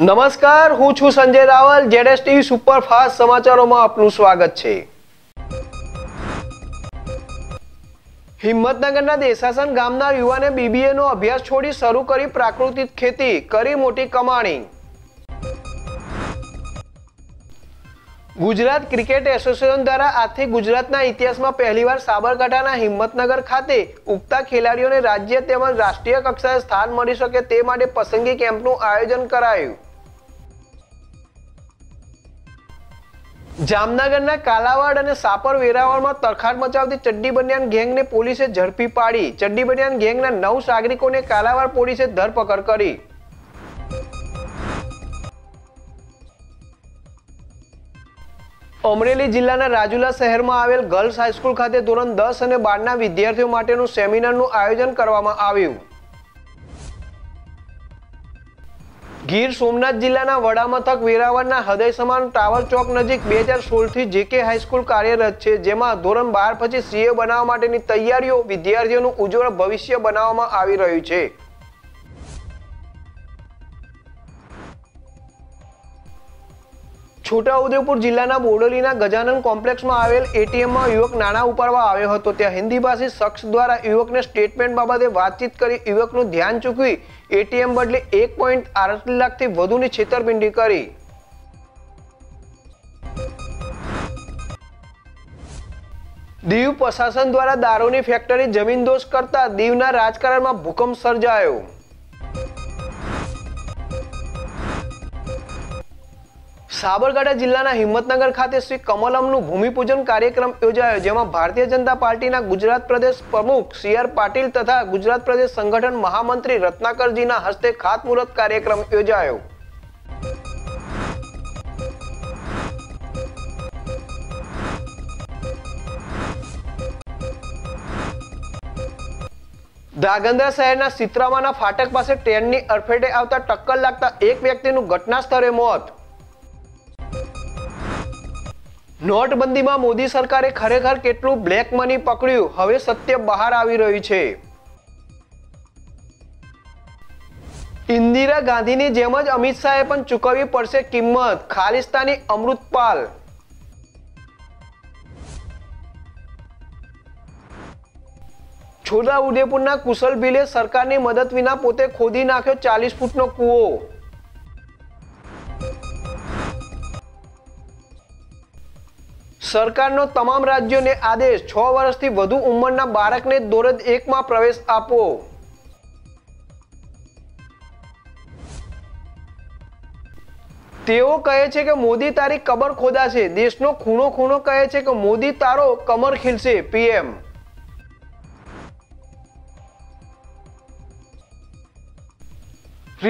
नमस्कार, हूँ छू Sanjay Raval. Z S TV superfast समाचारों में आपनु स्वागत छे। हिम्मतनगरना देसासन गामना युवाने बीबीए नो अभ्यास छोड़ी शुरू करी प्राकृतिक खेती, करी मोटी कमाणी। गुजरात क्रिकेट एसोसिएशन द्वारा आजथी गुजरातना इतिहासमां पहलीवार साबरकांठाना हिम्मतनगर खाते उगता खिलाड़ीओने राज्य तेमज राष्ट्रीय कक्षाए स्थान मळी शके ते माटे पसंदगी केम्पनुं आयोजन करायुं। जामनगरना कालावाड़ अने सापर वेरावल में तरखाट मचावती चड्डी बनियान गैंग ने पोलीसे झड़पी पाड़ी। चड्डी बनियान गैंगना 9 नागरिकों ने कालावाड़ पोलीसे धरपकड़ करी। अमरेली जिल्लाना राजुला शहर में आवेल गर्ल्स हाईस्कूल खाते धोरण 10 अने 12 ना विद्यार्थियों माटेनुं सेमिनारनुं आयोजन करवामां आव्युं। गीर सोमनाथ जिल्लाना वडामथक वेरावलना हृदय समान टावर चौक नजीक 2016 थी जेके हाईस्कूल कार्यरत छे, जेमां धोरण 12 पछी सीए बनावा माटेनी तैयारीओ विद्यार्थीओनुं उज्ज्वल भविष्य बनाववामां आवी रह्युं छे। छोटा उदयपुर जिल्लाना बोडोलीना गजानन कॉम्प्लेक्स में आवेल एटीएम में युवक नाणां उपाडवा आव्यो हतो। त्यां हिंदी भाषी शख्स द्वारा युवकने स्टेटमेंट बाबते वातचीत करी युवकनुं ध्यान चूकवी एटीएम बदले 1.8 लाखथी વધુની છેતરપિંડી કરી। દીવ પ્રશાસન દ્વારા દારૂની ફેક્ટરી જમીનદોસ્ત કરતા દીવના રાજકારણમાં ભૂકંપ સર્જાયો। સાબરકાંઠા જિલ્લાના હિંમતનગર ખાતે શ્રી કમલમનું ભૂમિપૂજન કાર્યક્રમ યોજાયો, જેમાં ભારતીય જનતા પાર્ટીના ગુજરાત પ્રદેશ પ્રમુખ CR પાટિલ તથા ગુજરાત પ્રદેશ સંગઠન મહામંત્રી રત્નાકરજીના હસ્તે ખાતમુહૂર્ત કાર્યક્રમ યોજાયો। दागंदर शहरना सित्रावा फाटक પાસે ટ્રેનની અડફેટે આવતા ટક્કર લાગતા એક વ્યક્તિનું ઘટના સ્થળે મોત। नोटबंदी में मोदी सरकारे खरेखर केटलू ब्लेक मनी पकड़ू, हवे सत्य बहार आवी रही छे। इंदिरा गांधी ने जेम ज अमित शाहे पण चूकववी पड़शे किंमत, खालिस्तानी अमृतपाल। छोटा उदयपुरना कुशल भीले सरकार ने मदद विना पोते खोदी नाख्यो 40 फूटनो कूवो। सरकारનો તમામ રાજ્યોને આદેશ, 6 વર્ષથી વધુ ઉંમરના બાળકને ધોરણ 1 માં પ્રવેશ આપો। તેઓ કહે છે કે મોદી તારી કબર ખોદાશે, દેશનો ખૂણો ખૂણો કહે છે કે મોદી તારો કમર ખીલશે, PM।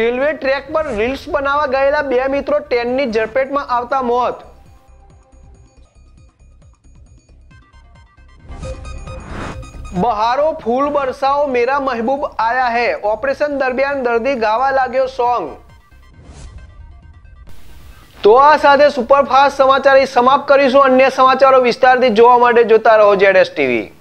રેલવે ટ્રેક પર રીલ્સ બનાવવા ગયેલા 2 મિત્રો ટ્રેનની ઝડપમાં આવતા મોત। बहारो फूल बरसाओ मेरा महबूब आया है, ऑपरेशन दरमियान दर्दी गावा लाग्यो सॉन्ग। तो आ साथे सुपरफास्ट समाचार समाप्त करीशुं। अन्य समाचारों विस्तारथी जोवा माटे जोता रहो जेड एस टीवी।